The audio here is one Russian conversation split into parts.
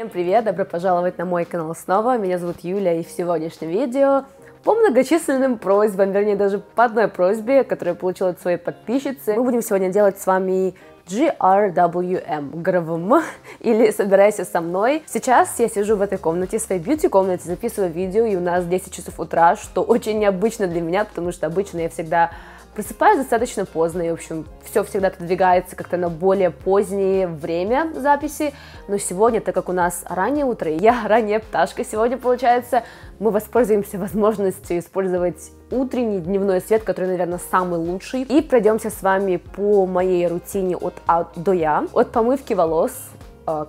Всем привет! Добро пожаловать на мой канал снова. Меня зовут Юля, и в сегодняшнем видео по многочисленным просьбам, вернее даже по одной просьбе, которую я получила от своей подписчицы, мы будем сегодня делать с вами GRWM, или собирайся со мной. Сейчас я сижу в этой комнате, в своей бьюти-комнате, записываю видео, и у нас 10 часов утра, что очень необычно для меня, потому что обычно я всегда просыпаюсь достаточно поздно, и, в общем, все всегда отодвигается как-то на более позднее время записи, но сегодня, так как у нас раннее утро, и я ранняя пташка сегодня, получается, мы воспользуемся возможностью использовать утренний дневной свет, который, наверное, самый лучший, и пройдемся с вами по моей рутине от А до Я, от помывки волос,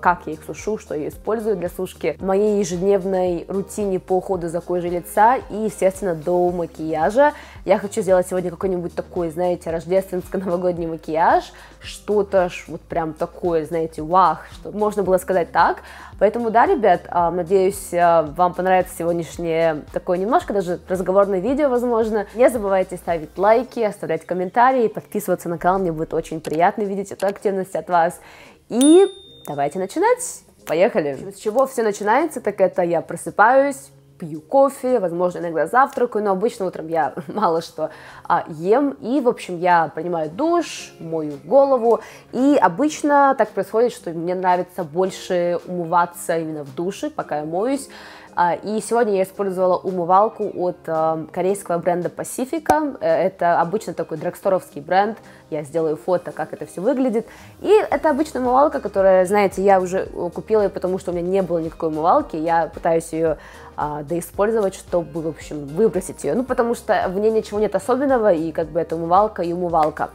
как я их сушу, что я использую для сушки, моей ежедневной рутине по уходу за кожей лица и, естественно, до макияжа. Я хочу сделать сегодня какой-нибудь такой, знаете, рождественско-новогодний макияж, что-то вот прям такое, знаете, вах, что можно было сказать так. Поэтому да, ребят, надеюсь, вам понравится сегодняшнее такое немножко даже разговорное видео, возможно. Не забывайте ставить лайки, оставлять комментарии, подписываться на канал, мне будет очень приятно видеть эту активность от вас. И давайте начинать, поехали! С чего все начинается, так это я просыпаюсь, пью кофе, возможно, иногда завтракаю, но обычно утром я мало что ем, и, в общем, я принимаю душ, мою голову, и обычно так происходит, что мне нравится больше умываться именно в душе, пока я моюсь. И сегодня я использовала умывалку от корейского бренда Pacifica. Это обычно такой драгсторовский бренд. Я сделаю фото, как это все выглядит. И это обычная умывалка, которая, знаете, я уже купила, потому что у меня не было никакой умывалки. Я пытаюсь ее доиспользовать, чтобы, в общем, выбросить ее. Ну, потому что в ней ничего нет особенного, и как бы это умывалка и умывалка.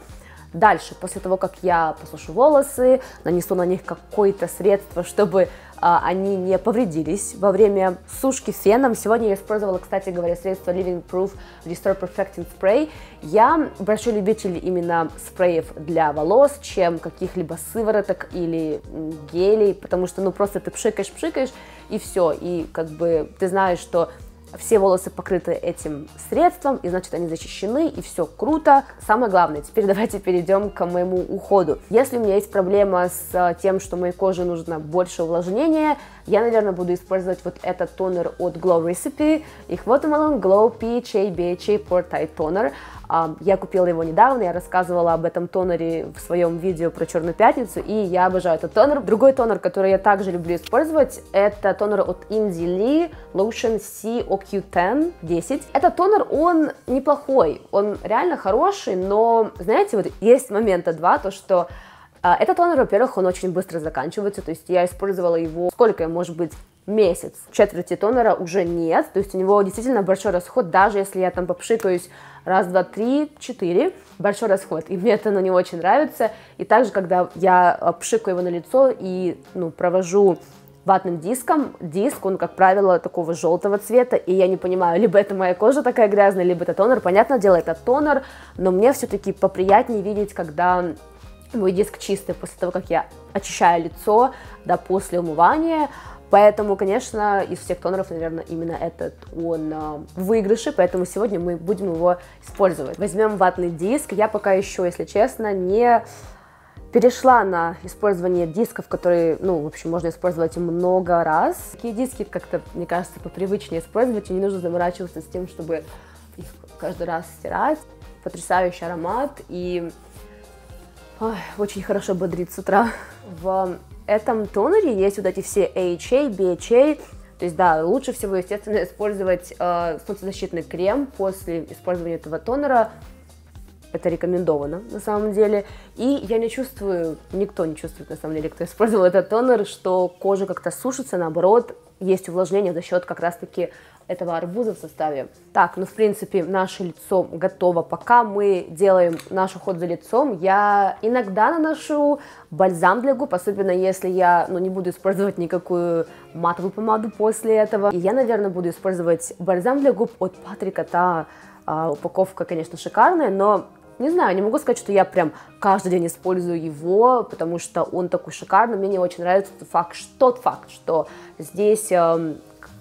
Дальше, после того, как я посушу волосы, нанесу на них какое-то средство, чтобы они не повредились во время сушки феном. Сегодня я использовала, кстати говоря, средство Living Proof Restore Perfecting Spray. Я большой любитель именно спреев для волос, чем каких-либо сывороток или гелей, потому что, ну, просто ты пшикаешь-пшикаешь, и все, и как бы ты знаешь, что все волосы покрыты этим средством, и значит они защищены, и все круто. Самое главное, теперь давайте перейдем к моему уходу. Если у меня есть проблема с тем, что моей коже нужно больше увлажнения, я, наверное, буду использовать вот этот тонер от Glow Recipe, их Watermelon Glow PHA BHA Pore Tight Toner. Я купила его недавно, я рассказывала об этом тонере в своем видео про Черную Пятницу, и я обожаю этот тонер. Другой тонер, который я также люблю использовать, это тонер от Indie Lee CoQ-10. Этот тонер, он неплохой, он реально хороший, но, знаете, вот есть момента два, то что этот тонер, во-первых, он очень быстро заканчивается, то есть я использовала его, сколько, может быть, месяц, четверти тонера уже нет, то есть у него действительно большой расход, даже если я там попшикаюсь раз, два, три, четыре, большой расход, и мне это на него очень нравится, и также, когда я пшикаю его на лицо и, ну, провожу ватным диском, диск, он, как правило, такого желтого цвета, и я не понимаю, либо это моя кожа такая грязная, либо это тонер, понятное дело, это тонер, но мне все-таки поприятнее видеть, когда мой диск чистый после того, как я очищаю лицо, да, после умывания, поэтому, конечно, из всех тонеров, наверное, именно этот он в выигрыше, поэтому сегодня мы будем его использовать. Возьмем ватный диск, я пока еще, если честно, не перешла на использование дисков, которые, ну, в общем, можно использовать много раз. Такие диски как-то, мне кажется, попривычнее использовать, и не нужно заморачиваться с тем, чтобы их каждый раз стирать. Потрясающий аромат, и ой, очень хорошо бодрит с утра. В этом тонере есть вот эти все AHA, BHA, то есть, да, лучше всего, естественно, использовать солнцезащитный крем после использования этого тонера. Это рекомендовано, на самом деле, и я не чувствую, никто не чувствует, на самом деле, кто использовал этот тонер, что кожа как-то сушится, наоборот, есть увлажнение за счет как раз-таки этого арбуза в составе. Так, ну, в принципе, наше лицо готово. Пока мы делаем наш уход за лицом, я иногда наношу бальзам для губ, особенно если я, ну, не буду использовать никакую матовую помаду после этого. И я, наверное, буду использовать бальзам для губ от Патрика Та. Упаковка, конечно, шикарная, но не знаю, не могу сказать, что я прям каждый день использую его, потому что он такой шикарный, мне не очень нравится тот факт, что здесь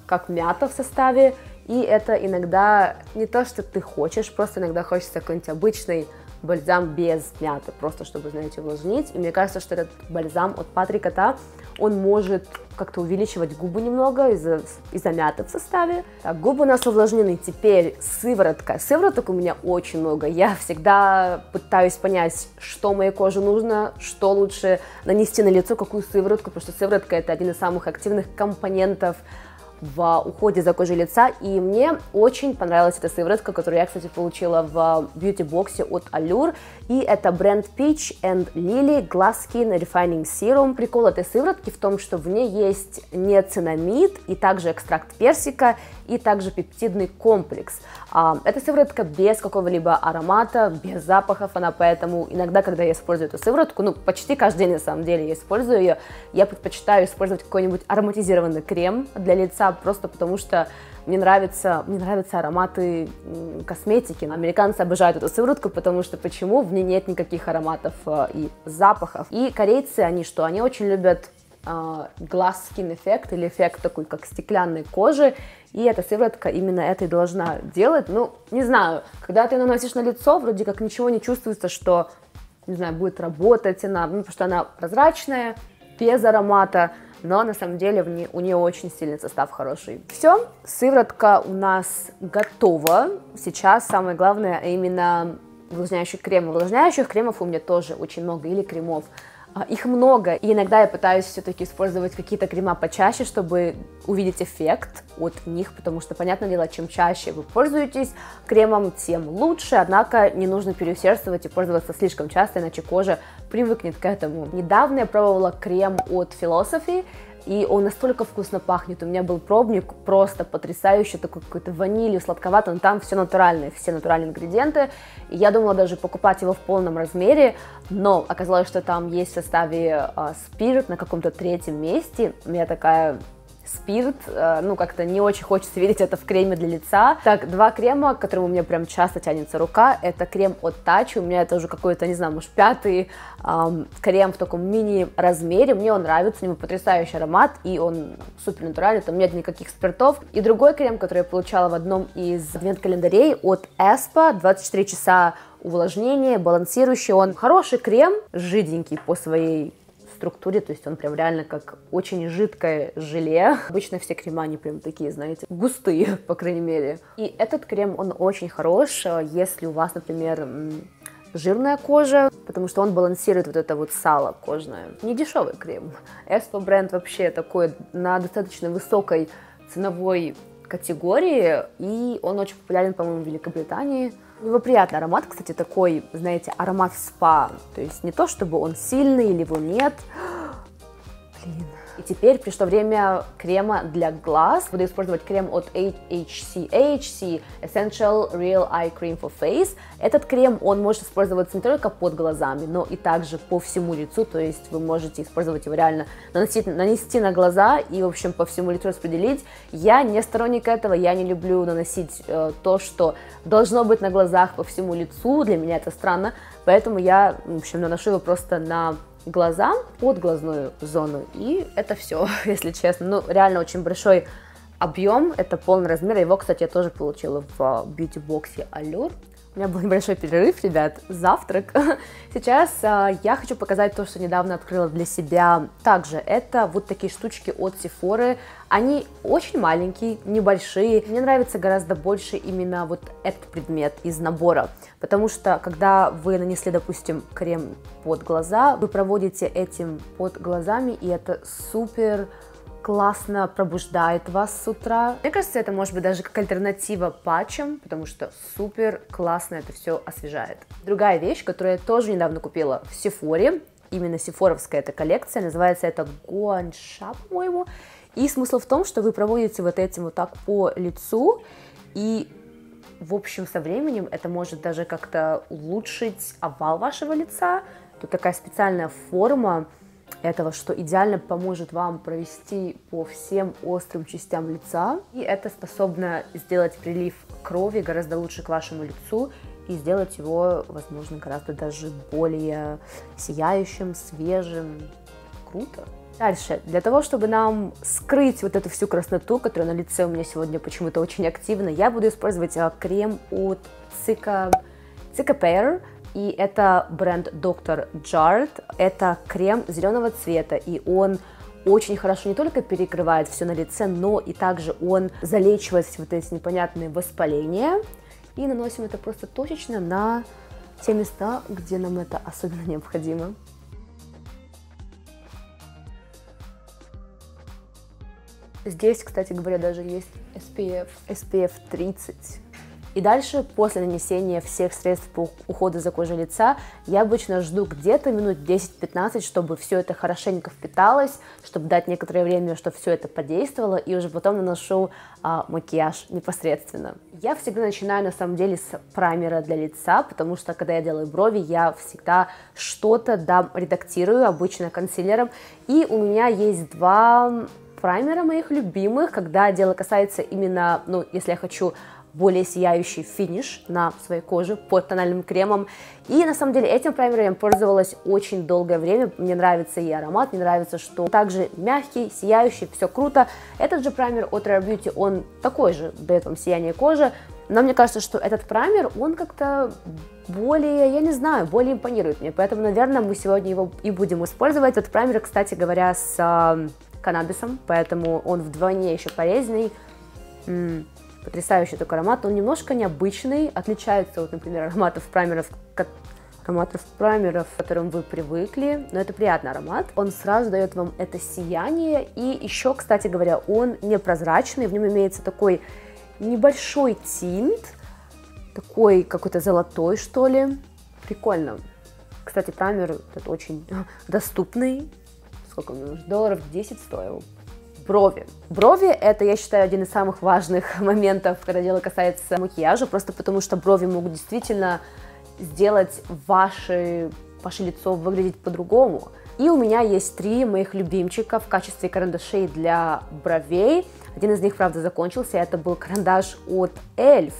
как мята в составе, и это иногда не то, что ты хочешь, просто иногда хочется какой-нибудь обычный бальзам без мяты, просто чтобы, знаете, увлажнить. И мне кажется, что этот бальзам от Патрика Та, он может как-то увеличивать губы немного из-за мяты в составе. Так, губы у нас увлажнены. Теперь сыворотка. Сывороток у меня очень много. Я всегда пытаюсь понять, что моей коже нужно, что лучше нанести на лицо, какую сыворотку, потому что сыворотка — это один из самых активных компонентов в уходе за кожей лица, и мне очень понравилась эта сыворотка, которую я, кстати, получила в бьюти-боксе от Allure, и это бренд Peach&Lily Glass Skin Refining Serum. Прикол этой сыворотки в том, что в ней есть неоцинамид, и также экстракт персика, и также пептидный комплекс. Эта сыворотка без какого-либо аромата, без запахов, она поэтому иногда, когда я использую эту сыворотку, ну, почти каждый день, на самом деле, я использую ее, я предпочитаю использовать какой-нибудь ароматизированный крем для лица, просто потому что мне нравятся ароматы косметики. Американцы обожают эту сыворотку, потому что почему? В ней нет никаких ароматов и запахов. И корейцы, они очень любят глаз skin эффект, или эффект такой, как стеклянной кожи, и эта сыворотка именно это и должна делать. Ну, не знаю, когда ты наносишь на лицо, вроде как ничего не чувствуется, что, не знаю, будет работать она, ну, потому что она прозрачная, без аромата, но на самом деле у нее очень сильный состав, хороший. Все, сыворотка у нас готова. Сейчас самое главное именно увлажняющий крем. Увлажняющих кремов у меня тоже очень много, или кремов. Их много, и иногда я пытаюсь все-таки использовать какие-то крема почаще, чтобы увидеть эффект от них, потому что, понятное дело, чем чаще вы пользуетесь кремом, тем лучше, однако не нужно переусердствовать и пользоваться слишком часто, иначе кожа привыкнет к этому. Недавно я пробовала крем от Philosophy, и он настолько вкусно пахнет, у меня был пробник, просто потрясающий, такой какой-то ванилью, сладковатый, но там все натуральные ингредиенты, и я думала даже покупать его в полном размере, но оказалось, что там есть в составе спирт на каком-то третьем месте, у меня такая... спирт, ну как-то не очень хочется видеть это в креме для лица. Так, два крема, к которым у меня прям часто тянется рука, это крем от Tatcha, у меня это уже какой-то, не знаю, может, пятый крем в таком мини-размере, мне он нравится, у него потрясающий аромат, и он супер натуральный, там нет никаких спиртов. И другой крем, который я получала в одном из адвент-календарей от ESPA, 24 часа увлажнения, балансирующий, он хороший крем, жиденький по своей структуре, то есть он прям реально как очень жидкое желе. Обычно все крема, они прям такие, знаете, густые, по крайней мере. И этот крем, он очень хорош, если у вас, например, жирная кожа, потому что он балансирует вот это вот сало кожное. Не дешевый крем. ESPA бренд вообще такой на достаточно высокой ценовой категории, и он очень популярен, по-моему, в Великобритании. У него приятный аромат, кстати, такой, знаете, аромат спа, то есть не то, чтобы он сильный или его нет. Блин. И теперь пришло время крема для глаз. Буду использовать крем от AHC Essential Real Eye Cream for Face. Этот крем, он может использоваться не только под глазами, но и также по всему лицу, то есть вы можете использовать его реально, нанести на глаза и, в общем, по всему лицу распределить. Я не сторонник этого, я не люблю наносить то, что должно быть на глазах, по всему лицу, для меня это странно, поэтому я, в общем, наношу его просто на глаза, под глазную зону, и это все, если честно. Ну, реально очень большой объем, это полный размер, его, кстати, я тоже получила в бьюти-боксе Allure. У меня был небольшой перерыв, ребят, завтрак. Сейчас я хочу показать то, что недавно открыла для себя. Также это вот такие штучки от Sephora. Они очень маленькие, небольшие. Мне нравится гораздо больше именно вот этот предмет из набора. Потому что, когда вы нанесли, допустим, крем под глаза, вы проводите этим под глазами, и это супер... классно пробуждает вас с утра. Мне кажется, это может быть даже как альтернатива патчам, потому что супер классно это все освежает. Другая вещь, которую я тоже недавно купила в Sephora, именно сефоровская эта коллекция, называется это Гонша, по-моему. И смысл в том, что вы проводите вот этим вот так по лицу, и, в общем, со временем это может даже как-то улучшить овал вашего лица. Тут такая специальная форма этого, что идеально поможет вам провести по всем острым частям лица, и это способно сделать прилив крови гораздо лучше к вашему лицу и сделать его, возможно, гораздо даже более сияющим, свежим. Круто. Дальше, для того, чтобы нам скрыть вот эту всю красноту, которая на лице у меня сегодня почему-то очень активна, я буду использовать крем от Cica Pair. и это бренд Dr.Jart. Это крем зеленого цвета, и он очень хорошо не только перекрывает все на лице, но и также он залечивает все вот эти непонятные воспаления. И наносим это просто точечно на те места, где нам это особенно необходимо. Здесь, кстати говоря, даже есть SPF 30. И дальше, после нанесения всех средств по уходу за кожей лица, я обычно жду где-то минут 10-15, чтобы все это хорошенько впиталось, чтобы дать некоторое время, чтобы все это подействовало, и уже потом наношу макияж непосредственно. Я всегда начинаю, на самом деле, с праймера для лица, потому что, когда я делаю брови, я всегда что-то редактирую, обычно консилером, и у меня есть два праймера моих любимых, когда дело касается именно, ну, если я хочу более сияющий финиш на своей коже под тональным кремом. И на самом деле этим праймером я пользовалась очень долгое время. Мне нравится и аромат, мне нравится, что он также мягкий, сияющий, все круто. Этот же праймер от Rare Beauty, он такой же, дает вам сияние кожи. Но мне кажется, что этот праймер, он как-то более, я не знаю, более импонирует мне. Поэтому, наверное, мы сегодня его и будем использовать. Этот праймер, кстати говоря, с каннабисом, поэтому он вдвойне еще полезный. Потрясающий такой аромат, он немножко необычный, отличается от, например, ароматов праймеров, к которым вы привыкли, но это приятный аромат, он сразу дает вам это сияние, и еще, кстати говоря, он непрозрачный, в нем имеется такой небольшой тинт, такой какой-то золотой, что ли, прикольно. Кстати, праймер этот очень доступный, сколько он уже, долларов 10 стоил. Брови. Брови — это, я считаю, один из самых важных моментов, когда дело касается макияжа, просто потому что брови могут действительно сделать ваше лицо выглядеть по-другому. И у меня есть три моих любимчика в качестве карандашей для бровей. Один из них, правда, закончился, это был карандаш от Elf.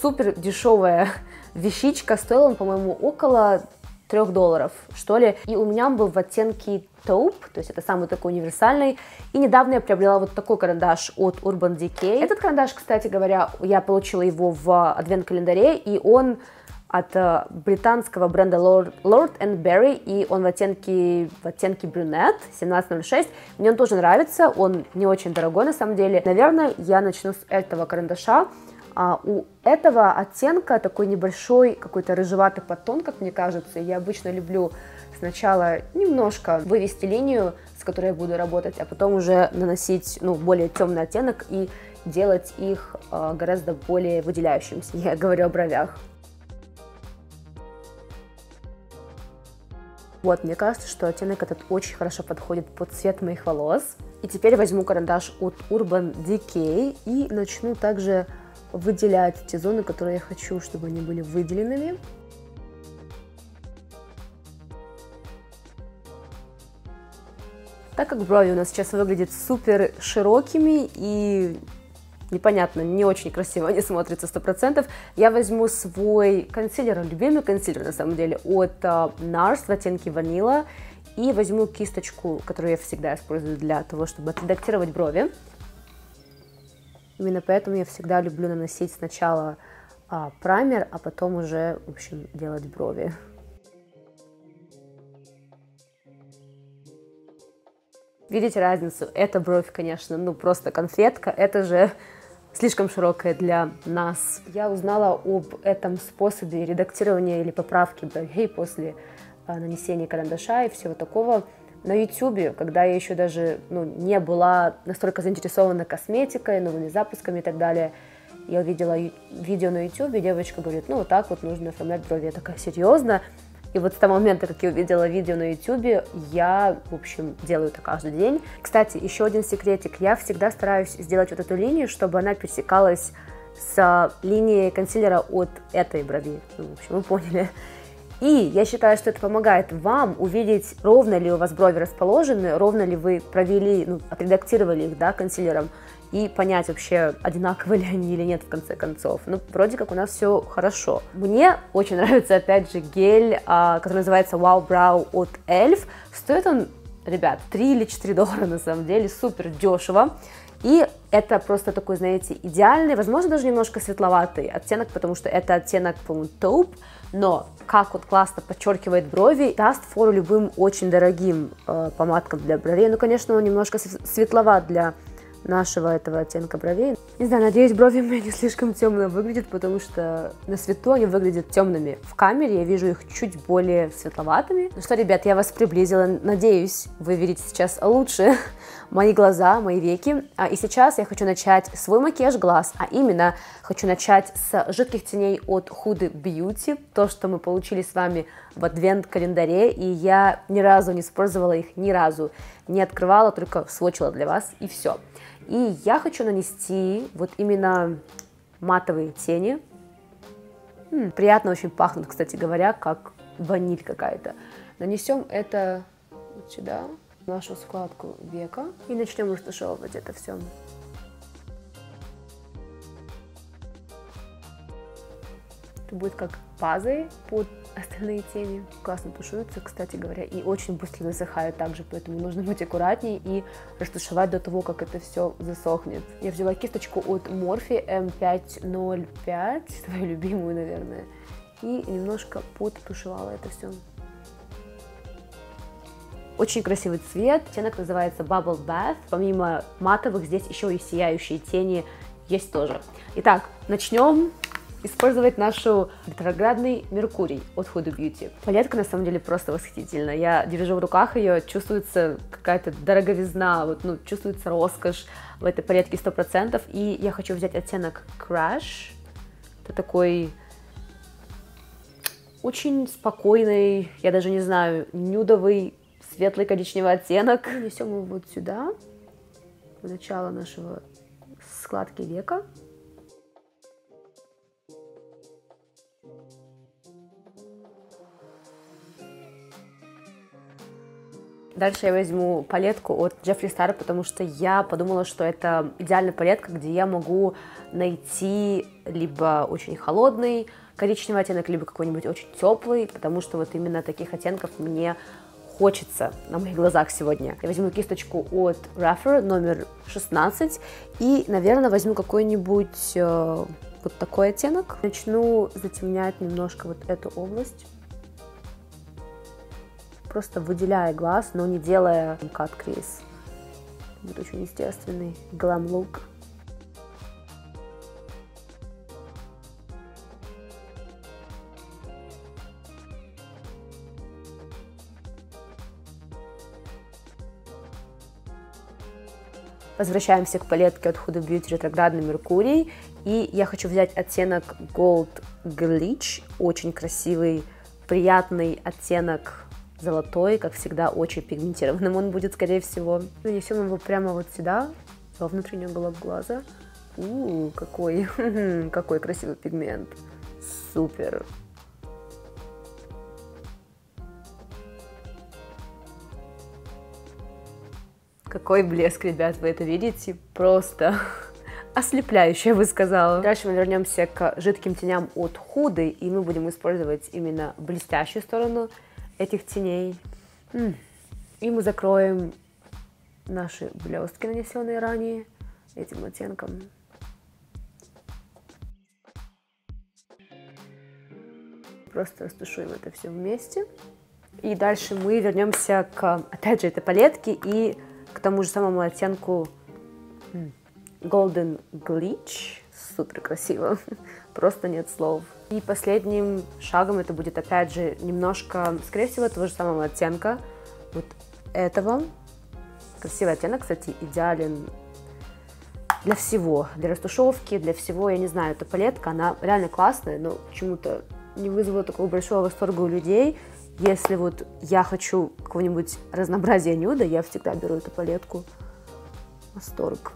Супер дешевая вещичка, стоил он, по-моему, около $3, что ли, и у меня был в оттенке Taupe, то есть это самый такой универсальный, и недавно я приобрела вот такой карандаш от Urban Decay. Этот карандаш, кстати говоря, я получила его в адвент-календаре, и он от британского бренда Lord&Berry, и он в оттенке брюнет, 1706, мне он тоже нравится, он не очень дорогой на самом деле. Наверное, я начну с этого карандаша. У этого оттенка такой небольшой какой-то рыжеватый подтон, как мне кажется. Я обычно люблю сначала немножко вывести линию, с которой я буду работать, а потом уже наносить, ну, более темный оттенок и делать их гораздо более выделяющимся. Я говорю о бровях. Вот, мне кажется, что оттенок этот очень хорошо подходит под цвет моих волос. И теперь возьму карандаш от Urban Decay и начну также выделять те зоны, которые я хочу, чтобы они были выделенными. Так как брови у нас сейчас выглядят супер широкими и непонятно, не очень красиво они смотрятся 100%, я возьму свой консилер, любимый консилер на самом деле, от NARS в оттенке ванила, и возьму кисточку, которую я всегда использую для того, чтобы отредактировать брови. Именно поэтому я всегда люблю наносить сначала праймер, а потом уже, в общем, делать брови. Видите разницу? Эта бровь, конечно, ну просто конфетка, это же слишком широкая для нас. Я узнала об этом способе редактирования или поправки бровей после нанесения карандаша и всего такого на YouTube, когда я еще даже не была настолько заинтересована косметикой, новыми запусками и так далее. Я увидела видео на YouTube, и девочка говорит, ну вот так вот нужно оформлять брови. Я такая, серьезно? И вот с того момента, как я увидела видео на YouTube, я, в общем, делаю это каждый день. Кстати, еще один секретик. Я всегда стараюсь сделать вот эту линию, чтобы она пересекалась с линией консилера от этой брови. Ну, в общем, вы поняли. И я считаю, что это помогает вам увидеть, ровно ли у вас брови расположены, ровно ли вы провели, ну, отредактировали их, да, консилером, и понять вообще, одинаковы ли они или нет в конце концов. Ну, вроде как у нас все хорошо. Мне очень нравится, опять же, гель, который называется Wow Brow от Elf. Стоит он, ребят, $3 или $4 на самом деле, супер дешево. И это просто такой, знаете, идеальный, возможно, даже немножко светловатый оттенок, потому что это оттенок, по-моему, тауп, но как вот классно подчеркивает брови, даст фору любым очень дорогим помадкам для бровей. Ну, конечно, он немножко светловат для нашего этого оттенка бровей. Не знаю, надеюсь, брови у меня не слишком темные выглядят, потому что на свету они выглядят темными. В камере я вижу их чуть более светловатыми. Ну что, ребят, я вас приблизила. Надеюсь, вы видите сейчас лучше мои глаза, мои веки. И сейчас я хочу начать свой макияж глаз, а именно хочу начать с жидких теней от Huda Beauty. То, что мы получили с вами в адвент-календаре, и я ни разу не использовала их, ни разу не открывала, только свочила для вас, и все. И я хочу нанести вот именно матовые тени. Приятно очень пахнут, кстати говоря, как ваниль какая-то. Нанесем это вот сюда, в нашу складку века, и начнем растушевывать это все. Это будет как пазы под остальные тени. Классно тушуются, кстати говоря, и очень быстро засыхают также, поэтому нужно быть аккуратнее и растушевать до того, как это все засохнет. Я взяла кисточку от Morphe M505, свою любимую, наверное, и немножко подтушевала это все. Очень красивый цвет, оттенок называется Bubble Bath. Помимо матовых, здесь еще и сияющие тени есть тоже. Итак, начнем использовать нашу ретроградный Меркурий от Huda Beauty. Палетка на самом деле просто восхитительна. Я держу в руках ее, чувствуется какая-то дороговизна, вот, ну, чувствуется роскошь в этой палетке 100%. И я хочу взять оттенок Crush. Это такой очень спокойный, я даже не знаю, нюдовый, светлый коричневый оттенок. Нанесем его вот сюда, в начало нашего складки века. Дальше я возьму палетку от Jeffree Star, потому что я подумала, что это идеальная палетка, где я могу найти либо очень холодный коричневый оттенок, либо какой-нибудь очень теплый, потому что вот именно таких оттенков мне хочется на моих глазах сегодня. Я возьму кисточку от Rafra номер 16 и, наверное, возьму какой-нибудь вот такой оттенок. Начну затемнять немножко вот эту область, просто выделяя глаз, но не делая кат-криз. Будет очень естественный глэм-лук. Возвращаемся к палетке от Huda Beauty ретроградный Меркурий. И я хочу взять оттенок Gold Glitch. Очень красивый, приятный оттенок золотой, как всегда, очень пигментированным он будет, скорее всего. Нанесем его прямо вот сюда, во внутреннюю голову глаза. Ууу, какой, какой красивый пигмент. Супер. Какой блеск, ребят, вы это видите? Просто ослепляющая, я бы сказала. Дальше мы вернемся к жидким теням от Huda, и мы будем использовать именно блестящую сторону этих теней. И мы закроем наши блестки, нанесенные ранее этим оттенком. Просто растушуем это все вместе. И дальше мы вернемся к, опять же, этой палетке и к тому же самому оттенку Golden Glitch. Супер красиво, просто нет слов. И последним шагом это будет, опять же, немножко, скорее всего, того же самого оттенка, вот этого. Красивый оттенок, кстати, идеален для всего, для растушевки, для всего, я не знаю, эта палетка, она реально классная, но почему-то не вызвала такого большого восторга у людей. Если вот я хочу какого-нибудь разнообразия нюда, я всегда беру эту палетку. Восторг.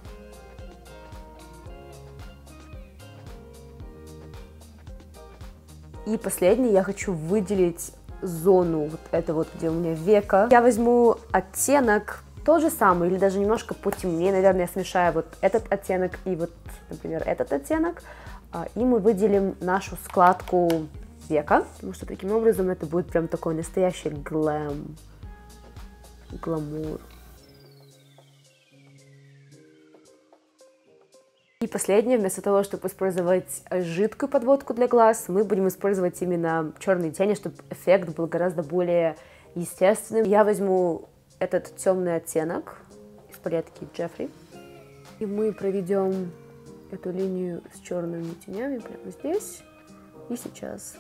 И последний, я хочу выделить зону, вот это вот, где у меня века. Я возьму оттенок тот же самый, или даже немножко потемнее, наверное, я смешаю вот этот оттенок и вот, например, этот оттенок. И мы выделим нашу складку века, потому что таким образом это будет прям такой настоящий глэм, гламур. И последнее, вместо того, чтобы использовать жидкую подводку для глаз, мы будем использовать именно черные тени, чтобы эффект был гораздо более естественным. Я возьму этот темный оттенок из палетки Jeffree, и мы проведем эту линию с черными тенями прямо здесь и сейчас.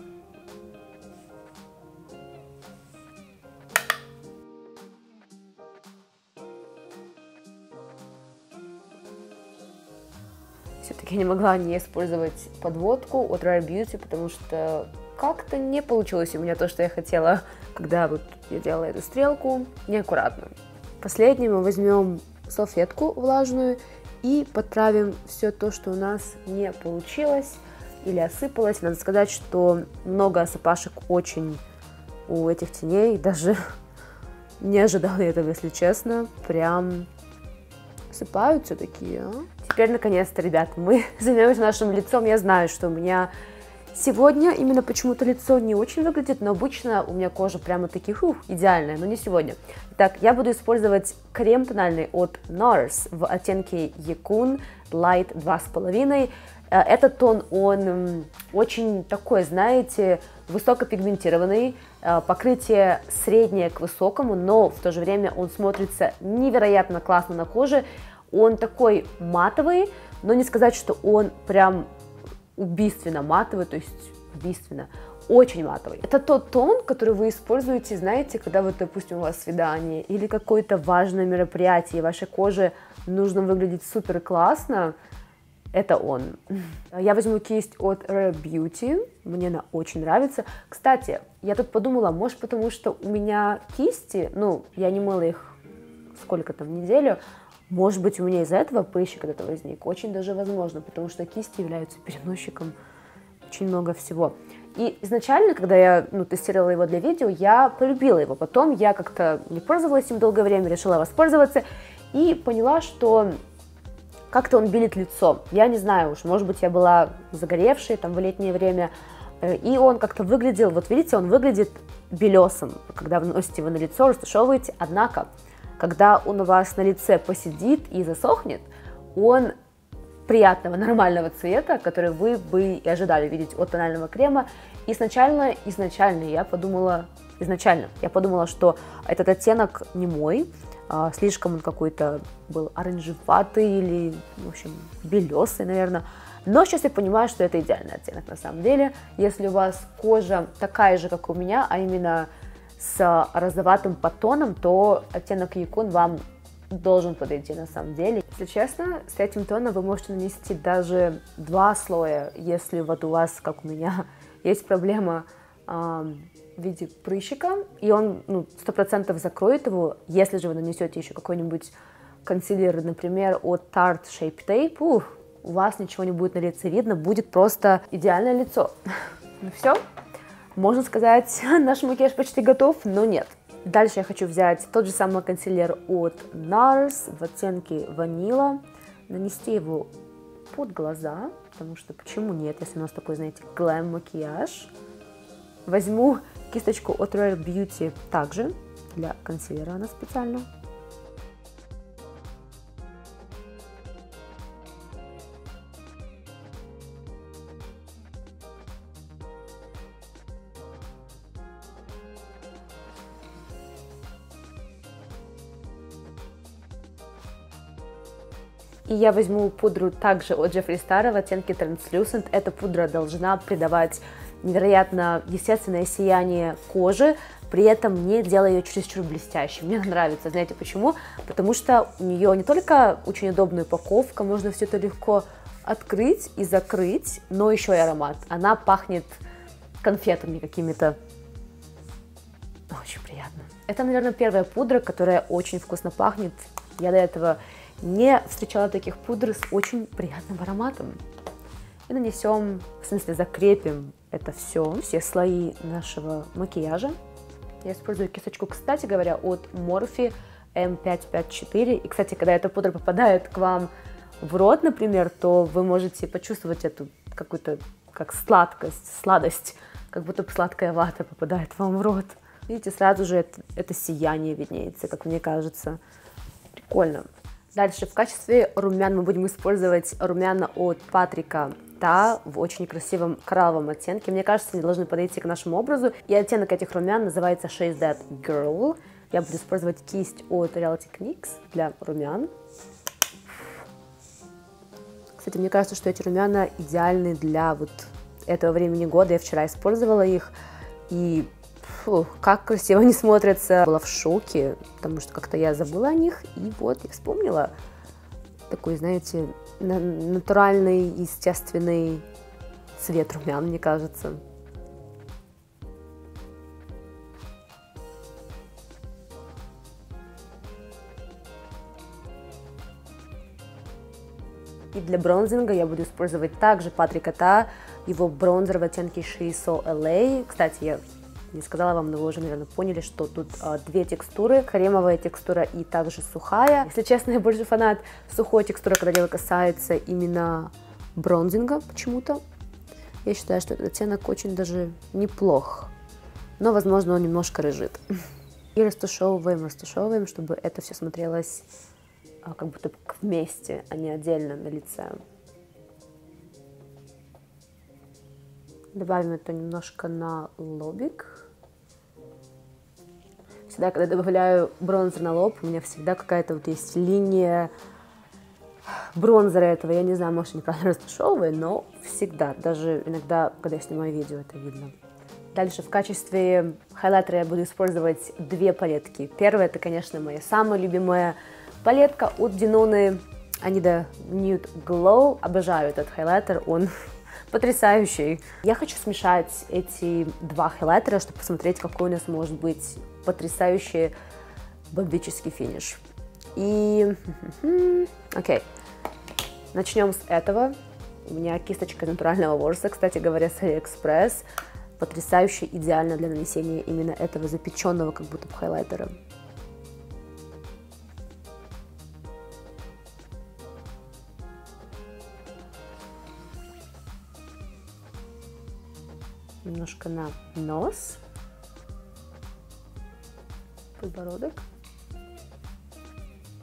Все-таки я не могла не использовать подводку от Rare Beauty, потому что как-то не получилось у меня то, что я хотела, когда вот я делала эту стрелку неаккуратно. Последним мы возьмем салфетку влажную и подправим все то, что у нас не получилось или осыпалось. Надо сказать, что много осыпашек очень у этих теней, даже не ожидала этого, если честно, прям... Осыпаются такие. Теперь, наконец-то, ребят, мы займемся нашим лицом. Я знаю, что у меня сегодня именно почему-то лицо не очень выглядит, но обычно у меня кожа прямо таки идеальная, но не сегодня. Итак, я буду использовать крем тональный от NARS в оттенке Yakun Light 2,5. Этот тон, он очень такой, знаете, высокопигментированный, покрытие среднее к высокому, но в то же время он смотрится невероятно классно на коже. Он такой матовый, но не сказать, что он прям убийственно матовый, то есть убийственно, очень матовый. Это тот тон, который вы используете, знаете, когда вот, допустим, у вас свидание или какое-то важное мероприятие, и вашей коже нужно выглядеть супер классно. Это он. Я возьму кисть от Rare Beauty, мне она очень нравится. Кстати, я тут подумала, может потому что у меня кисти, ну, я не мыла их сколько там, неделю, может быть у меня из-за этого прыщик этот возник, очень даже возможно, потому что кисти являются переносчиком очень много всего. И изначально, когда я тестировала его для видео, я полюбила его, потом я как-то не пользовалась им долгое время, решила воспользоваться и поняла, что... Как-то он белит лицо, я не знаю уж, может быть я была загоревшей там в летнее время, и он как-то выглядел, вот видите, он выглядит белесым, когда вы наносите его на лицо, растушевываете, однако, когда он у вас на лице посидит и засохнет, он приятного, нормального цвета, который вы бы и ожидали видеть от тонального крема, и изначально я подумала, что этот оттенок не мой, слишком он какой-то был оранжеватый или, в общем, белесый, наверное. Но сейчас я понимаю, что это идеальный оттенок на самом деле. Если у вас кожа такая же, как у меня, а именно с розоватым подтоном, то оттенок Yakun вам должен подойти на самом деле. Если честно, с этим тоном вы можете нанести даже два слоя, если вот у вас, как у меня, есть проблема... в виде прыщика, и он 100% закроет его. Если же вы нанесете еще какой-нибудь консилер, например, от Tarte Shape Tape, у вас ничего не будет на лице видно, будет просто идеальное лицо. Ну все, можно сказать, наш макияж почти готов, но нет. Дальше я хочу взять тот же самый консилер от NARS в оттенке ванила, нанести его под глаза, потому что почему нет, если у нас такой, знаете, глэм-макияж. Возьму кисточку от Rare Beauty также, для консилера она специально. И я возьму пудру также от Jeffree Star в оттенке Translucent. Эта пудра должна придавать невероятно естественное сияние кожи, при этом не делая ее чересчур блестящей. Мне нравится, знаете почему? Потому что у нее не только очень удобная упаковка, можно все это легко открыть и закрыть, но еще и аромат. Она пахнет конфетами какими-то. Очень приятно. Это, наверное, первая пудра, которая очень вкусно пахнет. Я до этого не встречала таких пудр с очень приятным ароматом. И нанесем, в смысле закрепим это все слои нашего макияжа. Я использую кисточку, кстати говоря, от Morphe M554. И, кстати, когда эта пудра попадает к вам в рот, например, то вы можете почувствовать эту какую-то как сладость, как будто сладкая вата попадает вам в рот. Видите, сразу же это сияние виднеется, как мне кажется. Прикольно. Дальше в качестве румян мы будем использовать румяна от Патрика Та в очень красивом коралловом оттенке. Мне кажется, они должны подойти к нашему образу. И оттенок этих румян называется She's That Girl. Я буду использовать кисть от Real Techniques для румян. Кстати, мне кажется, что эти румяна идеальны для вот этого времени года. Я вчера использовала их, и фу, как красиво они смотрятся. Была в шоке, потому что как-то я забыла о них, и вот я вспомнила. Такой, знаете, натуральный, естественный цвет румян, мне кажется. И для бронзинга я буду использовать также Патрика Та, его бронзер в оттенке She's So LA. Кстати, я не сказала вам, но вы уже, наверное, поняли, что тут две текстуры, кремовая текстура и также сухая. Если честно, я больше фанат сухой текстуры, когда дело касается именно бронзинга почему-то. Я считаю, что этот оттенок очень даже неплох, но, возможно, он немножко рыжит. И растушевываем, чтобы это все смотрелось как будто вместе, а не отдельно на лице. Добавим это немножко на лобик. Всегда, когда добавляю бронзер на лоб, у меня всегда какая-то вот есть линия бронзера этого. Я не знаю, может, неправильно растушевываю, но всегда, даже иногда, когда я снимаю видео, это видно. Дальше в качестве хайлайтера я буду использовать две палетки. Первая — это, конечно, моя самая любимая палетка от Denona I Need A Nude Glow. Обожаю этот хайлайтер, он потрясающий. Я хочу смешать эти два хайлайтера, чтобы посмотреть, какой у нас может быть потрясающий бомбический финиш. И окей, начнем с этого. У меня кисточка натурального ворса, кстати говоря, с AliExpress. Потрясающе идеально для нанесения именно этого запеченного как будто бы хайлайтера. Немножко на нос, подбородок.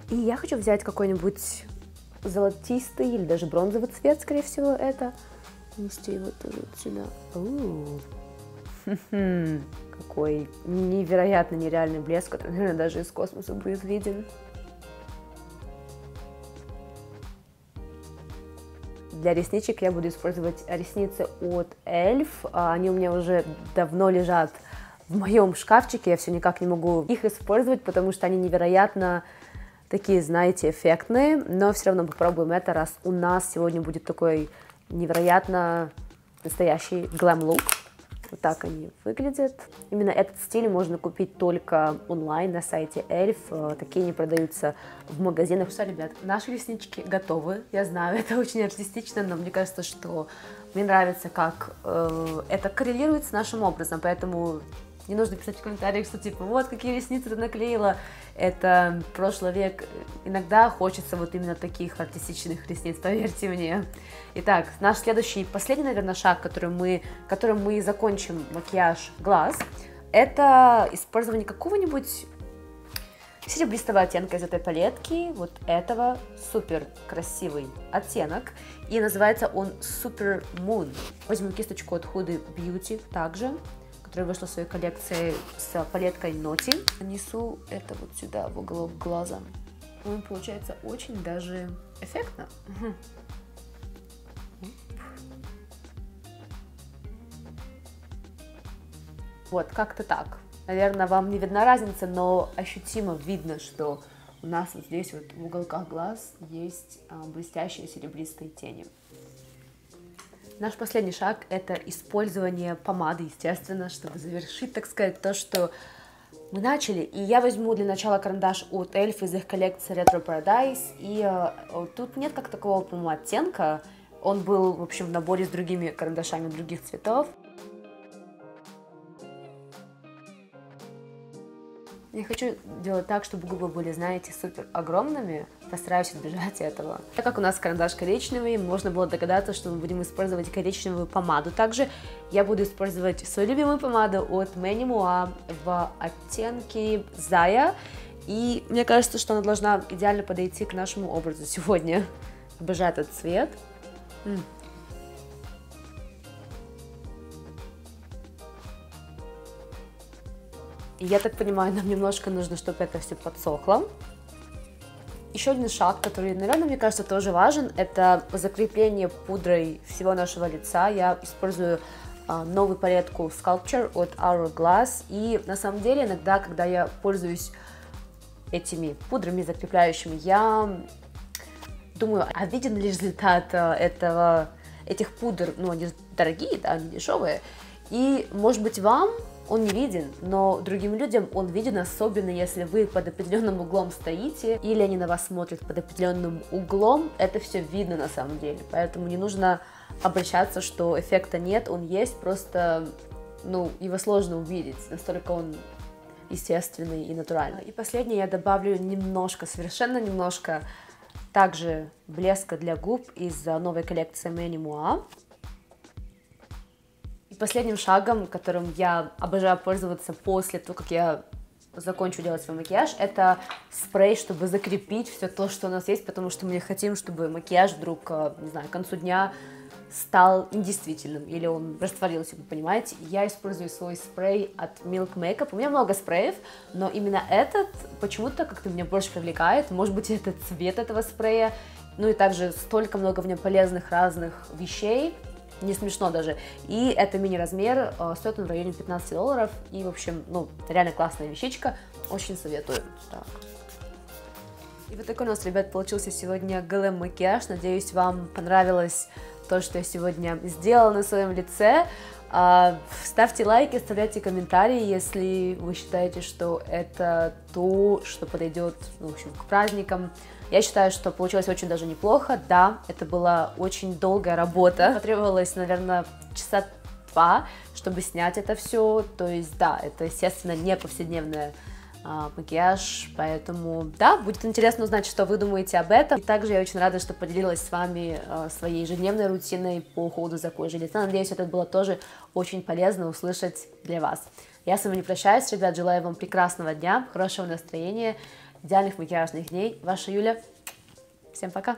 И я хочу взять какой-нибудь золотистый или даже бронзовый цвет, скорее всего, это. Нанести его тоже сюда. Какой невероятно нереальный блеск, который, наверное, даже из космоса будет виден. Для ресничек я буду использовать ресницы от Elf. Они у меня уже давно лежат в моем шкафчике, я все никак не могу их использовать, потому что они невероятно такие, знаете, эффектные. Но все равно попробуем это, раз у нас сегодня будет такой невероятно настоящий глэм-лук. Вот так они выглядят. Именно этот стиль можно купить только онлайн на сайте Elf. Такие не продаются в магазинах. Ну что, ребят, наши реснички готовы. Я знаю, это очень артистично, но мне кажется, что мне нравится, как это коррелирует с нашим образом. Поэтому не нужно писать в комментариях, что типа вот какие ресницы ты наклеила. Это прошлый век. Иногда хочется вот именно таких артистичных ресниц, поверьте мне. Итак, наш следующий, последний, наверное, шаг, которым мы закончим макияж глаз, это использование какого-нибудь серебристого оттенка из этой палетки. Вот этого. Супер красивый оттенок. И называется он Super Moon. Возьму кисточку от Huda Beauty также, которая вышла в своей коллекции с палеткой Naughty. Нанесу это вот сюда, в уголок глаза. Он получается очень даже эффектно. Вот, как-то так. Наверное, вам не видна разница, но ощутимо видно, что у нас вот здесь вот в уголках глаз есть блестящие серебристые тени. Наш последний шаг – это использование помады, естественно, чтобы завершить, так сказать, то, что мы начали. И я возьму для начала карандаш от Elf из их коллекции Retroparadise. И тут нет как такого, по-моему, оттенка. Он был, в общем, в наборе с другими карандашами других цветов. Я хочу делать так, чтобы губы были, знаете, супер огромными. Постараюсь избежать этого. Так как у нас карандаш коричневый, можно было догадаться, что мы будем использовать коричневую помаду. Также я буду использовать свою любимую помаду от Manny Mua в оттенке Зая. И мне кажется, что она должна идеально подойти к нашему образу сегодня. Обожаю этот цвет. Я так понимаю, нам немножко нужно, чтобы это все подсохло. Еще один шаг, который, наверное, мне кажется, тоже важен, это закрепление пудрой всего нашего лица. Я использую новую палетку Sculpture от Hourglass. И на самом деле иногда, когда я пользуюсь этими пудрами закрепляющими, я думаю, а виден ли результат этих пудр? Ну, они дорогие, да, они дешевые. И, может быть, вам он не виден, но другим людям он виден, особенно если вы под определенным углом стоите, или они на вас смотрят под определенным углом, это все видно на самом деле, поэтому не нужно обращаться, что эффекта нет, он есть, просто, ну, его сложно увидеть, настолько он естественный и натуральный. И последнее я добавлю немножко, совершенно немножко, также блеска для губ из новой коллекции Manimua. Последним шагом, которым я обожаю пользоваться после того, как я закончу делать свой макияж, это спрей, чтобы закрепить все то, что у нас есть, потому что мы не хотим, чтобы макияж вдруг, не знаю, к концу дня стал недействительным, или он растворился, вы понимаете. Я использую свой спрей от Milk Makeup. У меня много спреев, но именно этот почему-то как-то меня больше привлекает. Может быть, это цвет этого спрея, ну и также столько много в нем полезных разных вещей. Не смешно даже. И это мини-размер, стоит он в районе $15. И, в общем, ну, это реально классная вещичка. Очень советую. Так. И вот такой у нас, ребят, получился сегодня GLM-макияж. Надеюсь, вам понравилось то, что я сегодня сделала на своем лице. Ставьте лайки, оставляйте комментарии, если вы считаете, что это то, что подойдет, ну, в общем, к праздникам. Я считаю, что получилось очень даже неплохо. Да, это была очень долгая работа. Потребовалось, наверное, часа 2, чтобы снять это все. То есть, да, это, естественно, не повседневный макияж. Поэтому, да, будет интересно узнать, что вы думаете об этом. И также я очень рада, что поделилась с вами своей ежедневной рутиной по уходу за кожей лица. Надеюсь, это было тоже очень полезно услышать для вас. Я с вами не прощаюсь, ребят. Желаю вам прекрасного дня, хорошего настроения, идеальных макияжных дней. Ваша Юля. Всем пока!